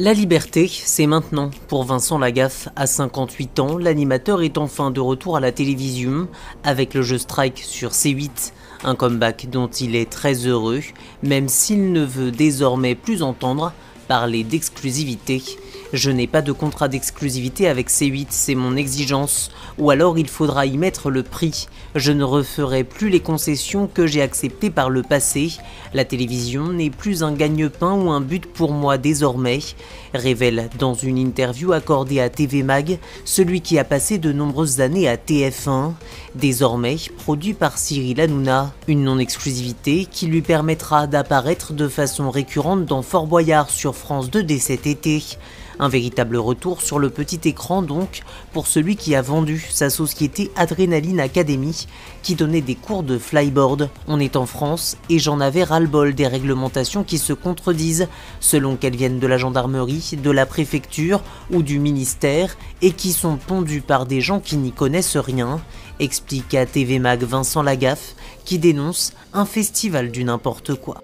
La liberté, c'est maintenant. Pour Vincent Lagaf', à 58 ans, l'animateur est enfin de retour à la télévision avec le jeu Strike sur C8, un comeback dont il est très heureux, même s'il ne veut désormais plus entendre parler d'exclusivité. « Je n'ai pas de contrat d'exclusivité avec C8, c'est mon exigence, ou alors il faudra y mettre le prix. Je ne referai plus les concessions que j'ai acceptées par le passé. La télévision n'est plus un gagne-pain ou un but pour moi désormais », révèle dans une interview accordée à TV Mag, celui qui a passé de nombreuses années à TF1, désormais produit par Cyril Hanouna. Une non-exclusivité qui lui permettra d'apparaître de façon récurrente dans Fort Boyard sur France 2 dès cet été. Un véritable retour sur le petit écran donc pour celui qui a vendu sa société Adrénaline Académie qui donnait des cours de flyboard. On est en France et j'en avais ras-le-bol des réglementations qui se contredisent selon qu'elles viennent de la gendarmerie, de la préfecture ou du ministère et qui sont pondues par des gens qui n'y connaissent rien, explique à TV Mag Vincent Lagaf' qui dénonce un festival du n'importe quoi.